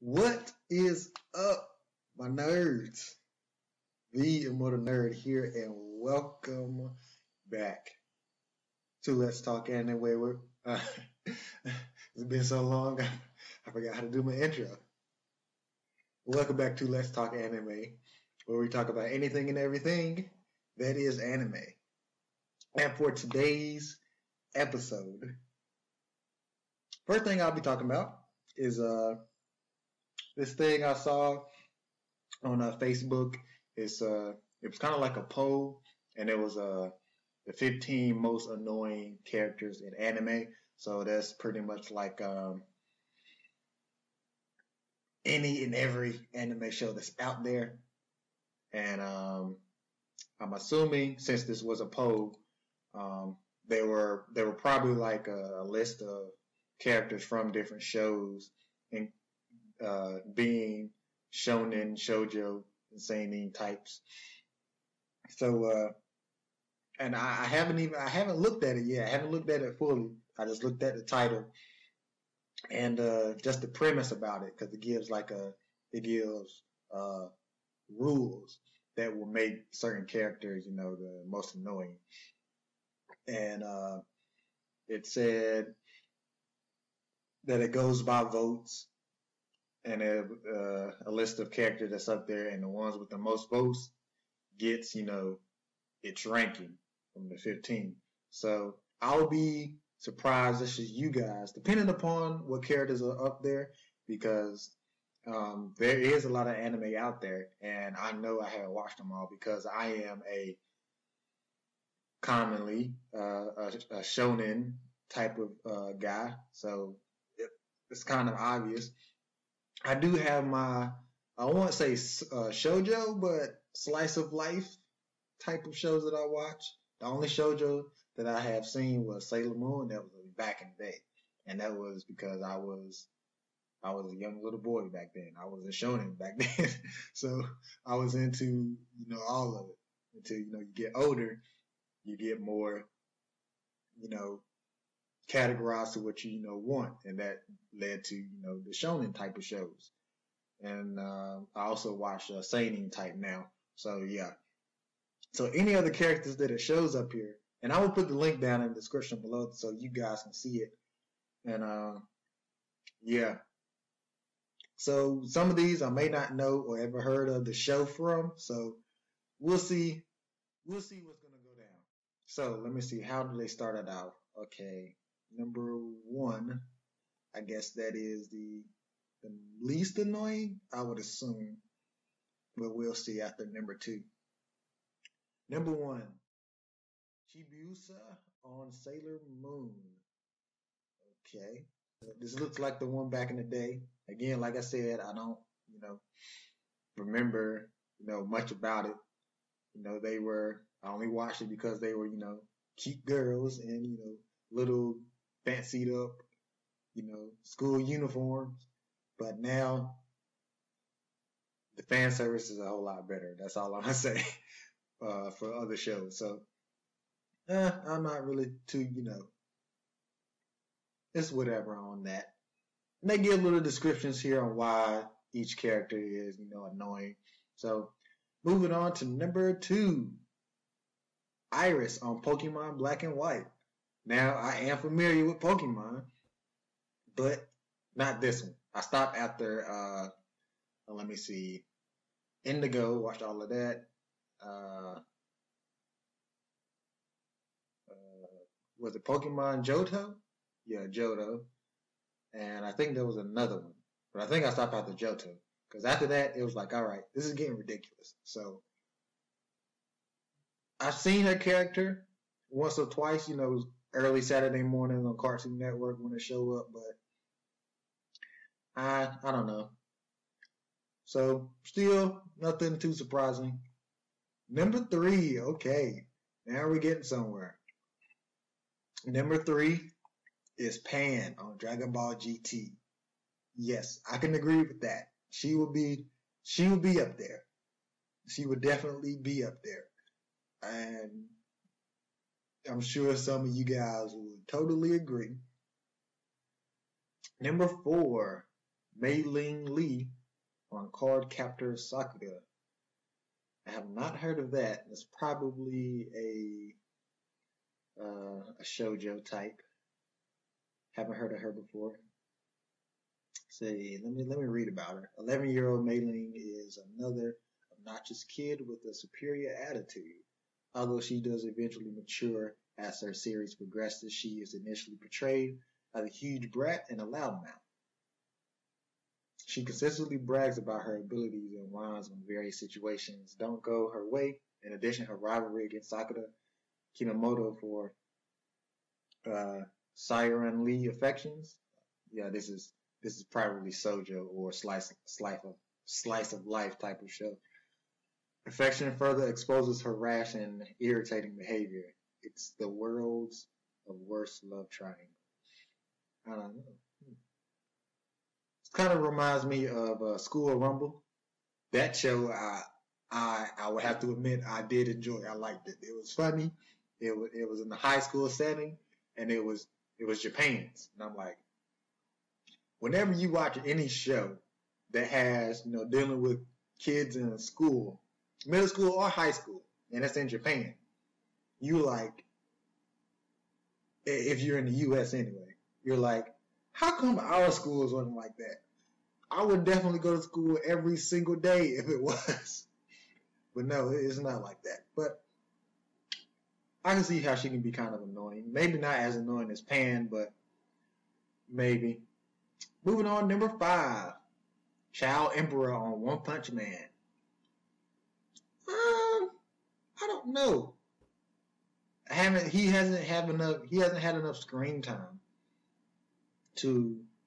What is up, my nerds? The Immortal Nerd here, and welcome back to Let's Talk Anime. It's been so long, I forgot how to do my intro. Welcome back to Let's Talk Anime, where we talk about anything and everything that is anime. And for today's episode, first thing I'll be talking about is this thing I saw on Facebook. It was kind of like a poll, and it was the 15 most annoying characters in anime. So that's pretty much like any and every anime show that's out there. And I'm assuming, since this was a poll, they were probably like a list of characters from different shows, and being shonen, shoujo, seinen types. So and I haven't looked at it yet. I haven't looked at it fully. I just looked at the title and just the premise about it, because it gives like rules that will make certain characters, you know, the most annoying. And it said that it goes by votes, and a list of characters that's up there, and the ones with the most votes gets, you know, its ranking from the 15. So I'll be surprised, this is you guys, depending upon what characters are up there, because there is a lot of anime out there, and I know I haven't watched them all, because I am commonly a shonen type of guy, so it's kind of obvious. I do have my, I won't say shoujo, but slice of life type of shows that I watch. The only shoujo that I have seen was Sailor Moon. That was back in the day, and that was because I was a young little boy back then. I was a shonen back then, so I was into, you know, all of it until, you know, you get older, you get more, you know, categorized to what you, you know, want, and that led to, you know, the shonen type of shows. And I also watch seinen type now. So yeah, so any other characters that it shows up here, and I will put the link down in the description below so you guys can see it. And yeah, so some of these I may not know or ever heard of the show from, so we'll see what's gonna go down. So let me see, how do they start it out? Okay, number one, I guess that is the least annoying, I would assume, but we'll see after number two. Number one, Chibiusa on Sailor Moon. Okay, this looks like the one back in the day. Again, like I said, I don't, you know, remember, you know, much about it. You know, they were, I only watched it because they were, you know, cute girls and, you know, little fancied up, you know, school uniforms. But now the fan service is a whole lot better. That's all I'm gonna say for other shows. So I'm not really too, you know, it's whatever on that. And they give little descriptions here on why each character is, you know, annoying. So moving on to number two, Iris on Pokemon Black and White. Now, I am familiar with Pokemon, but not this one. I stopped after, let me see, Indigo, watched all of that. Was it Pokemon Johto? Yeah, Johto. And I think there was another one, but I think I stopped after Johto, because after that, it was like, all right, this is getting ridiculous. So I've seen her character once or twice, you know, early Saturday morning on Cartoon Network when it show up, but I don't know. So still nothing too surprising. Number three, okay, now we're getting somewhere. Number three is Pan on Dragon Ball GT. Yes, I can agree with that. She will be up there. She would definitely be up there. And I'm sure some of you guys will totally agree. Number four, Mei-Ling Lee on Card Captor Sakura. I have not heard of that. It's probably a shoujo type. Haven't heard of her before. See, let me read about her. 11-year-old Mei-Ling is another obnoxious kid with a superior attitude. Although she does eventually mature as her series progresses, she is initially portrayed as a huge brat and a loudmouth. She consistently brags about her abilities and whines when various situations don't go her way. In addition, her rivalry against Sakura Kinamoto for Siren Lee affections. Yeah, this is probably Sojo or slice of life type of show. Affection further exposes her rash and irritating behavior. It's the world's worst love triangle. I don't know. It kind of reminds me of School of Rumble. That show, I would have to admit, I did enjoy. I liked it. It was funny. It was in the high school setting, and it was Japan's. And I'm like, whenever you watch any show that has, you know, dealing with kids in school, middle school or high school, and it's in Japan, you like, if you're in the U.S. anyway, you're like, how come our schools wasn't like that? I would definitely go to school every single day if it was. But no, it's not like that. But I can see how she can be kind of annoying. Maybe not as annoying as Pan, but maybe. Moving on, number 5. Child Emperor on One Punch Man. I don't know. He hasn't had enough screen time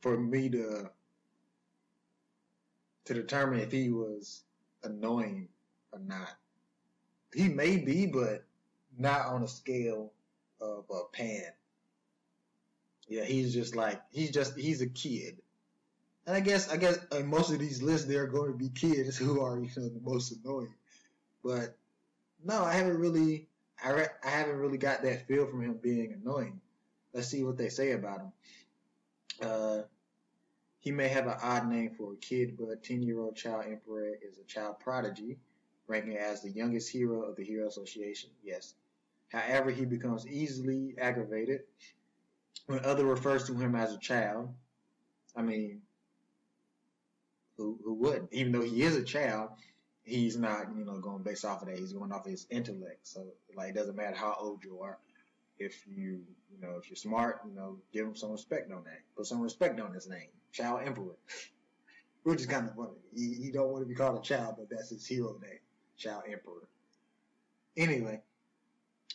for me to determine if he was annoying or not. He may be, but not on a scale of a Pan. Yeah, he's a kid. And I guess in most of these lists there are going to be kids who are, you know, the most annoying. But no, I haven't really got that feel from him being annoying. Let's see what they say about him. He may have an odd name for a kid, but a 10-year-old Child Emperor is a child prodigy, ranking as the youngest hero of the Hero Association. Yes. However, he becomes easily aggravated when others refers to him as a child. I mean, who wouldn't? Even though he is a child, he's not, you know, going based off of that. He's going off of his intellect. So, like, it doesn't matter how old you are. If you're smart, you know, give him some respect on that. Put some respect on his name, Child Emperor. Which is kind of funny. He don't want to be called a child, but that's his hero name, Child Emperor. Anyway,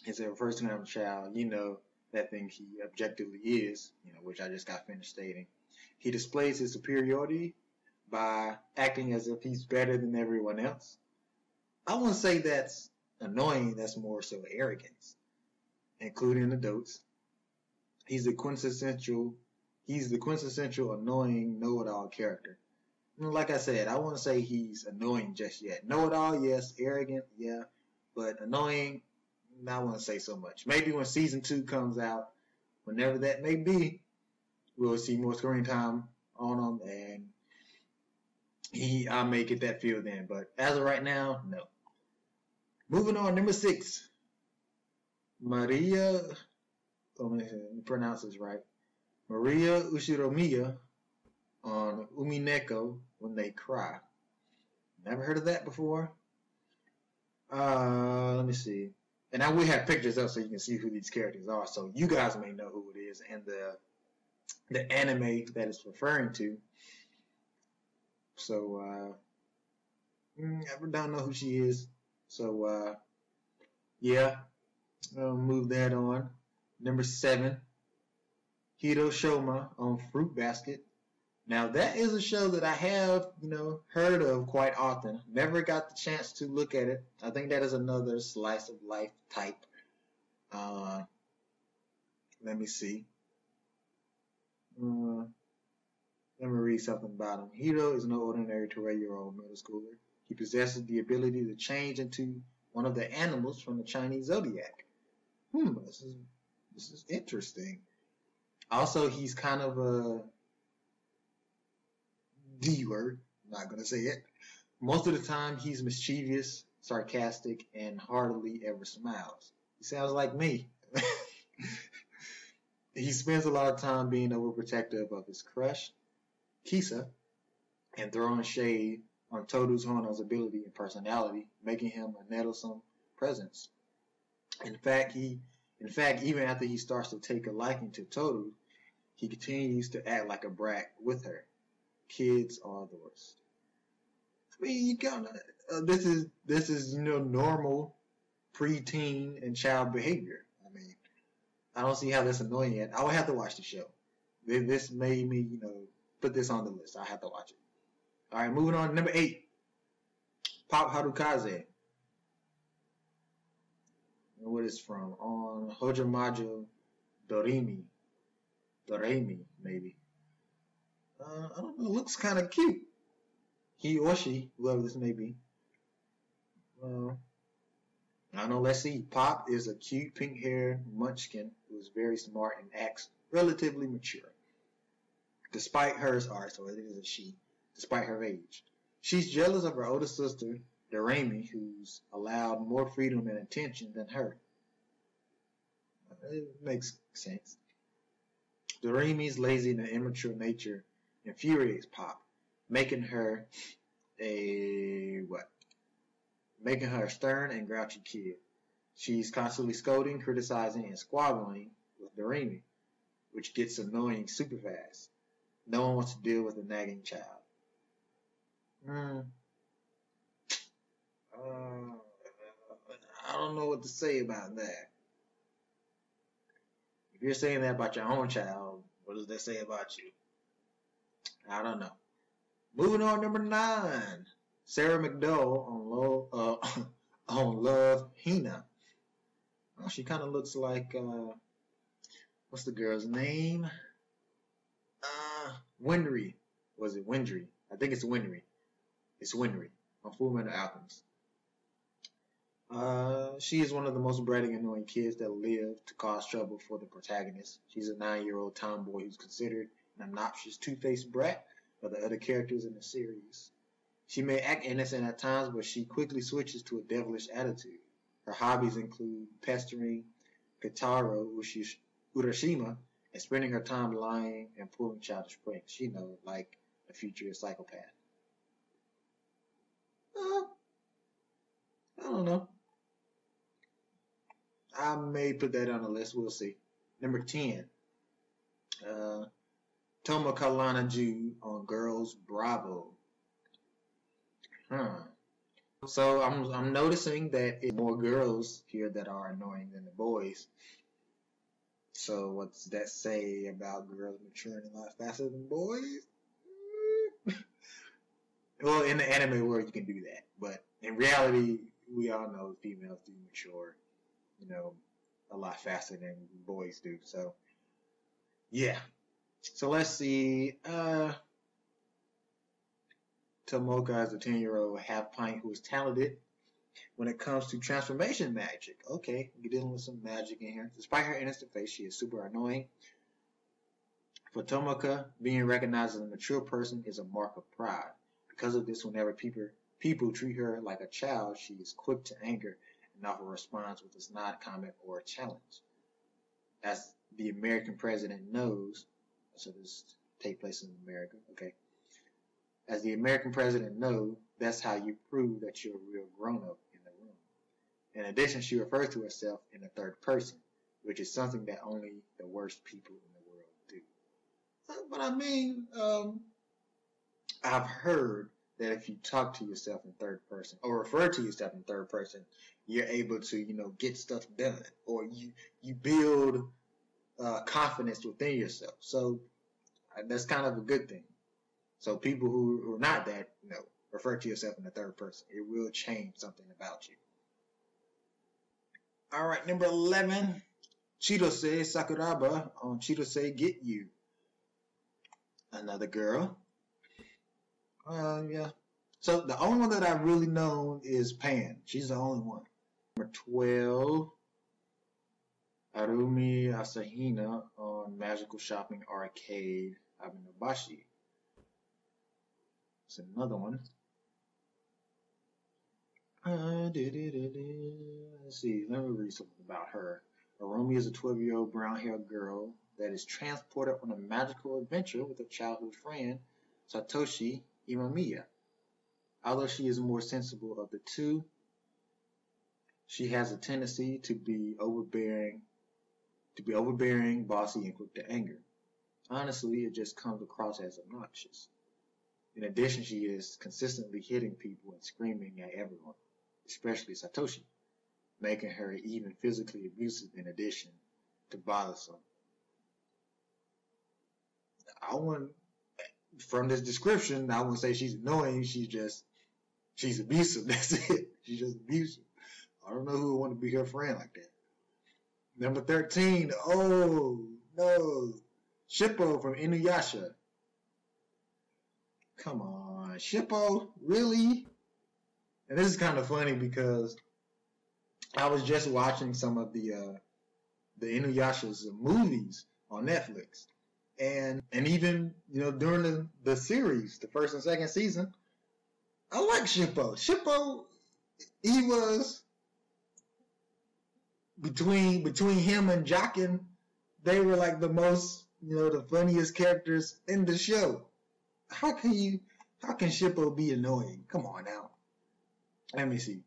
as a refers to him as a child, you know, that thing he objectively is, you know, which I just got finished stating. He displays his superiority by acting as if he's better than everyone else. I wouldn't say that's annoying, that's more so arrogance, including adults. He's the quintessential annoying know-it-all character. And like I said, I wouldn't say he's annoying just yet. Know-it-all, yes. Arrogant, yeah. But annoying, I wouldn't say so much. Maybe when season 2 comes out, whenever that may be, we'll see more screen time on him, and I may get that feel then, but as of right now, no. Moving on, number 6. Maria, let me pronounce this right. Maria Ushiromiya on Umineko When They Cry. Never heard of that before. Let me see. And I will have pictures up so you can see who these characters are, so you guys may know who it is and the anime that it's referring to. So, I don't know who she is. So, yeah, I'll move that on. Number 7, Kyo Sohma on Fruit Basket. Now, that is a show that I have, you know, heard of quite often. Never got the chance to look at it. I think that is another slice of life type. Let me see. Let me read something about him. Hiro is no ordinary 12-year-old middle schooler. He possesses the ability to change into one of the animals from the Chinese zodiac. This is interesting. Also, he's kind of a D word. I'm not going to say it. Most of the time, he's mischievous, sarcastic, and hardly ever smiles. He sounds like me. He spends a lot of time being overprotective of his crush, Kisa, and throwing shade on Toru's Hono's ability and personality, making him a nettlesome presence. In fact, even after he starts to take a liking to Toru, he continues to act like a brat with her. Kids are the worst. I mean, you gotta, this is normal preteen and child behavior. I mean, I don't see how that's annoying yet. I would have to watch the show. This made me, put this on the list. I have to watch it. All right, moving on to number 8, Pop Harukaze. And what it's from on Ojamajo Doremi, maybe. I don't know. It looks kind of cute. He or she, whoever this may be. I don't know. Let's see. Pop is a cute pink-haired munchkin who is very smart and acts relatively mature. Despite hers, all right, so it is a she. Despite her age, she's jealous of her older sister, Doremi, who's allowed more freedom and attention than her. It makes sense. Doremi's lazy and immature nature infuriates Pop, making her a stern and grouchy kid. She's constantly scolding, criticizing, and squabbling with Doremi, which gets annoying super fast. No one wants to deal with a nagging child. I don't know what to say about that. If you're saying that about your own child, what does that say about you? I don't know. Moving on, number 9, Sarah McDowell on Love Hina. Oh, she kind of looks like what's the girl's name? Winry. Was it Winry? I think it's Winry. It's Winry on Fullmetal Alchemist. She is one of the most bratty and annoying kids that live to cause trouble for the protagonist. She's a 9-year-old tomboy who's considered an obnoxious two-faced brat by the other characters in the series. She may act innocent at times, but she quickly switches to a devilish attitude. Her hobbies include pestering Kataro Urashima and spending her time lying and pulling childish pranks. You know, like a future psychopath. I don't know. I may put that on the list. We'll see. Number 10. Toma Kalana Ju on Girls Bravo. So I'm noticing that it's more girls here that are annoying than the boys. So what does that say about girls maturing a lot faster than boys? Well, in the anime world, you can do that, but in reality, we all know females do mature, a lot faster than boys do. So, yeah. So let's see. Tomoka is a 10-year-old half-pint who is talented when it comes to transformation magic. Okay, you're dealing with some magic in here. Despite her innocent face, she is super annoying. For Tomoka, being recognized as a mature person is a mark of pride. Because of this, whenever people treat her like a child, she is quick to anger and often responds with a nod, comment, or a challenge. As the American president knows, so this takes place in America, okay. As the American president knows, that's how you prove that you're a real grown-up in the room. In addition, she refers to herself in the third person, which is something that only the worst people in the world do. But I mean, I've heard that if you talk to yourself in third person, or refer to yourself in third person, you're able to, get stuff done, or you build confidence within yourself. So that's kind of a good thing. So people who are not that, refer to yourself in the third person. It will change something about you. All right, number 11, Chirose Sakuraba on Chirose Get You. Another girl. Yeah. So the only one that I really know is Pan. She's the only one. Number 12, Arumi Asahina on Magical Shopping Arcade Abinobashi. It's another one. Let's see, let me read something about her. Arumi is a 12-year-old brown-haired girl that is transported on a magical adventure with her childhood friend, Satoshi Imamiya. Although she is more sensible of the two, she has a tendency to be overbearing, bossy, and quick to anger. Honestly, it just comes across as obnoxious. In addition, she is consistently hitting people and screaming at everyone, especially Satoshi, making her even physically abusive in addition to bothersome. From this description, I wouldn't say she's annoying, she's abusive, that's it. She's just abusive. I don't know who would want to be her friend like that. Number 13, oh no, Shippo from Inuyasha. Come on, Shippo, really? And this is kind of funny because I was just watching some of the Inuyasha's movies on Netflix, and even during the series, the first and second season, I like Shippo. Shippo, he was between him and Jockin, they were like the most the funniest characters in the show. How can Shippo be annoying? Come on now. Let me see.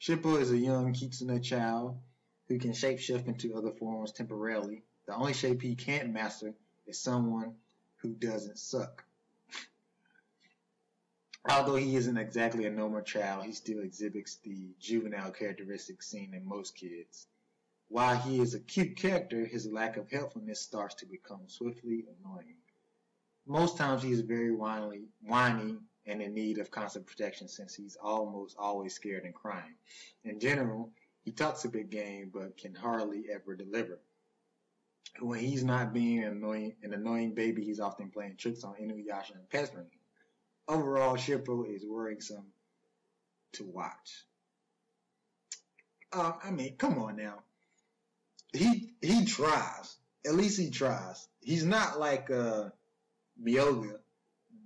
Shippo is a young kitsune child who can shapeshift into other forms temporarily. The only shape he can't master is someone who doesn't suck. Although he isn't exactly a normal child, he still exhibits the juvenile characteristics seen in most kids. While he is a cute character, his lack of helpfulness starts to become swiftly annoying. Most times he is very whiny and in need of constant protection since he's almost always scared and crying. In general, he talks a big game but can hardly ever deliver. When he's not being an annoying baby, he's often playing tricks on Inuyasha and pestering him. Overall, Shippo is worrisome to watch. I mean, come on now. He tries. At least he tries. He's not like Bioga,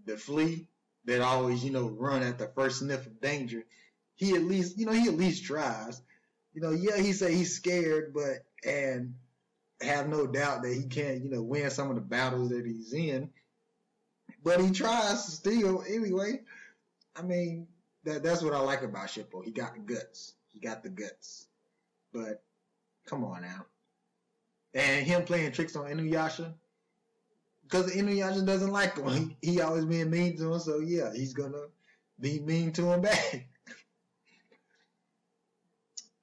the flea that always, run at the first sniff of danger. He at least, he at least tries. Yeah, he say he's scared, but, and have no doubt that he can't, win some of the battles that he's in. But he tries still anyway. I mean, that's what I like about Shippo. He got the guts. But come on now. And him playing tricks on Inuyasha, because Inuyasha doesn't like him. He always being mean to him, so yeah, he's gonna be mean to him back.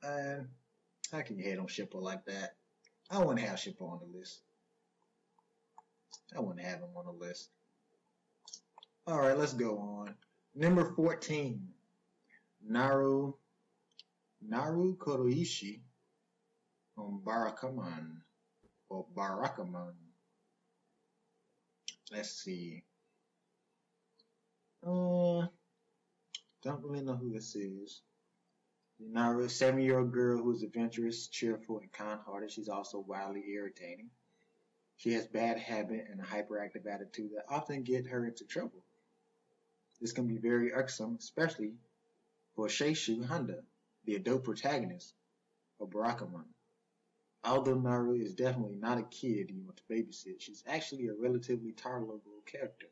How can you hate on Shippo like that? I wouldn't have Shippo on the list. I wouldn't have him on the list. Alright, let's go on. Number 14. Naru Kuroishi on Barakamon. Or Barakamon. Let's see. Don't really know who this is. Naru, a 7-year-old girl who is adventurous, cheerful, and kind-hearted. She's also wildly irritating. She has bad habit and a hyperactive attitude that often get her into trouble. This can be very irksome, especially for Seishu Honda, the adult protagonist of Barakamon. Although Naru is definitely not a kid you want to babysit, she's actually a relatively tolerable character.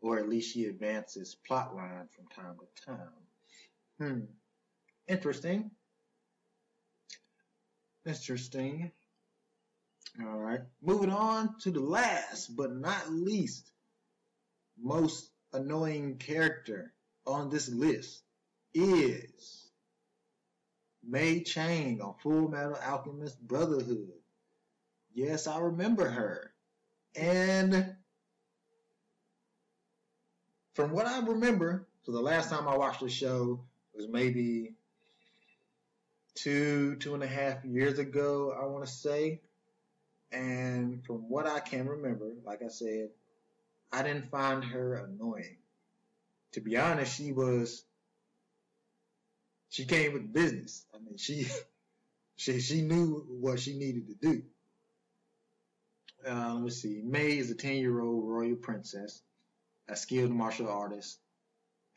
Or at least she advances plotline from time to time. Interesting. Interesting. Alright. Moving on to the last but not least most annoying character on this list is Mei Chang on Full Metal Alchemist Brotherhood. Yes, I remember her. And from what I remember, so the last time I watched the show was maybe 2.5 years ago, I want to say. And from what I can remember, like I said, I didn't find her annoying. To be honest, she came with business. I mean, she knew what she needed to do. Let's see. Mei is a 10-year-old royal princess, a skilled martial artist,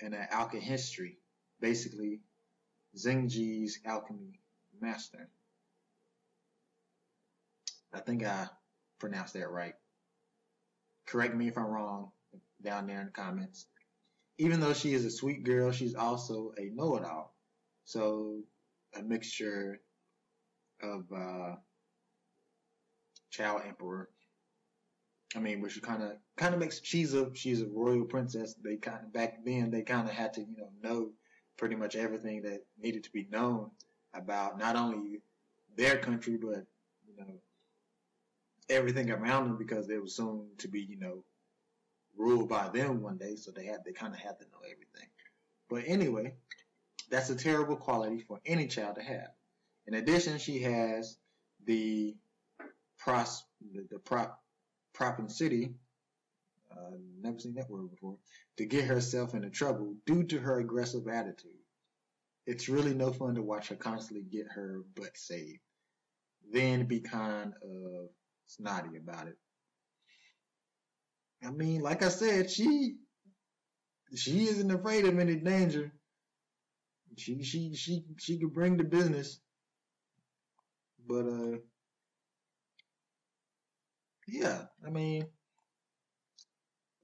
and an alchemy history, basically Zingji's alchemy master. I think I pronounced that right. Correct me if I'm wrong down there in the comments. Even though she is a sweet girl, she's also a know-it-all. So a mixture of Child Emperor. I mean, which kind of makes she's a royal princess. They kind of back then they kind of had to know pretty much everything that needed to be known about not only their country but everything around them, because they were soon to be ruled by them one day. So they kind of had to know everything. But anyway, that's a terrible quality for any child to have. In addition, she has the propensity, never seen that word before, to get herself into trouble due to her aggressive attitude. It's really no fun to watch her constantly get her butt saved, then be kind of snotty about it. I mean, like I said, she isn't afraid of any danger. She could bring the business, but yeah, I mean,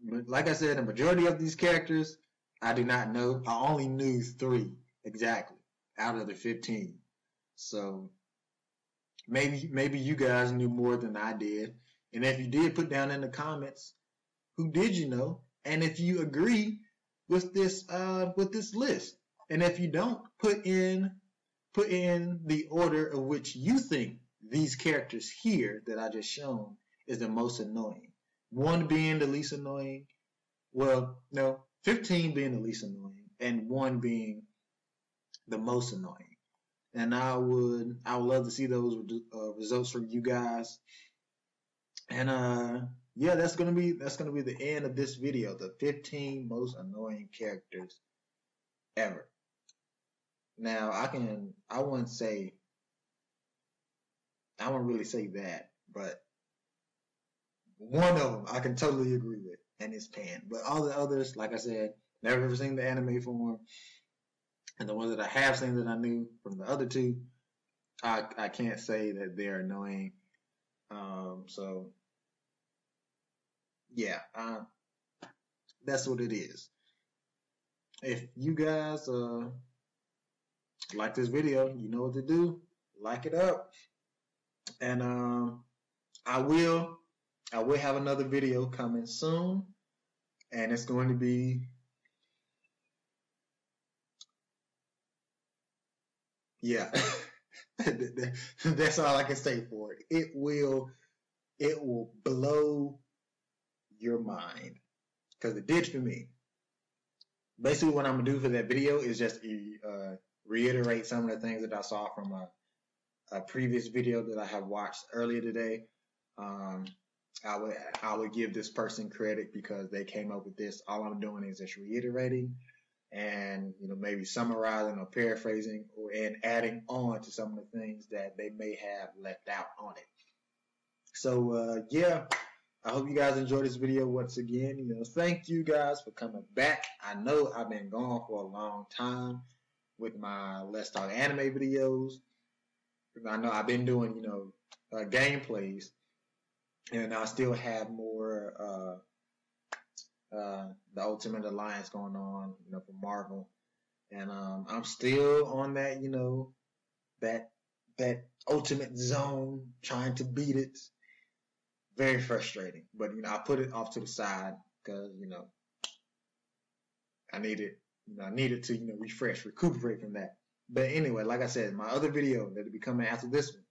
like I said, the majority of these characters, I do not know. I only knew 3 exactly out of the 15. So maybe you guys knew more than I did. And if you did, put down in the comments who did you know, and if you agree with this list. And if you don't, put in the order of which you think these characters here that I just shown is the most annoying. 1 being the least annoying, well, no, 15 being the least annoying, and 1 being the most annoying. And I would love to see those results from you guys. And yeah, that's gonna be the end of this video. The 15 most annoying characters ever. Now I wouldn't really say that, but one of them I can totally agree with, and it's Pan. But all the others, like I said, never ever seen the anime form, and the ones that I have seen that I knew from the other 2, I can't say that they're annoying. So yeah, that's what it is. If you guys like this video, you know what to do. Like it up, and I will have another video coming soon, and it's going to be, yeah, that's all I can say for it. It will blow your mind, because it did for me. Basically, what I'm going to do for that video is just reiterate some of the things that I saw from a previous video that I have watched earlier today. I would give this person credit because they came up with this. All I'm doing is just reiterating and maybe summarizing or paraphrasing and adding on to some of the things that they may have left out on it. So yeah, I hope you guys enjoyed this video once again. Thank you guys for coming back. I know I've been gone for a long time with my Let's Talk Anime videos. I know I've been doing gameplays. And I still have more the Ultimate Alliance going on, for Marvel, and I'm still on that, that Ultimate Zone, trying to beat it. Very frustrating, but I put it off to the side because I need it, I needed to refresh, recuperate from that. But anyway, like I said, my other video that'll be coming after this one.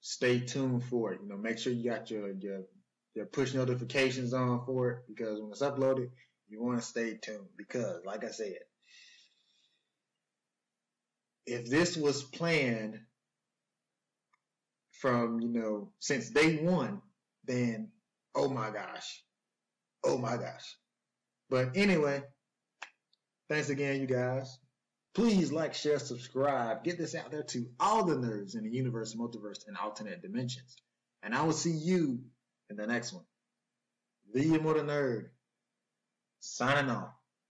Stay tuned for it. Make sure you got your push notifications on for it, because when it's uploaded, you want to stay tuned, because like I said, if this was planned from since day one, then oh my gosh. But anyway, thanks again, you guys. Please like, share, subscribe. Get this out there to all the nerds in the universe, multiverse, and alternate dimensions. And I will see you in the next one. The Immortal Nerd. signing off.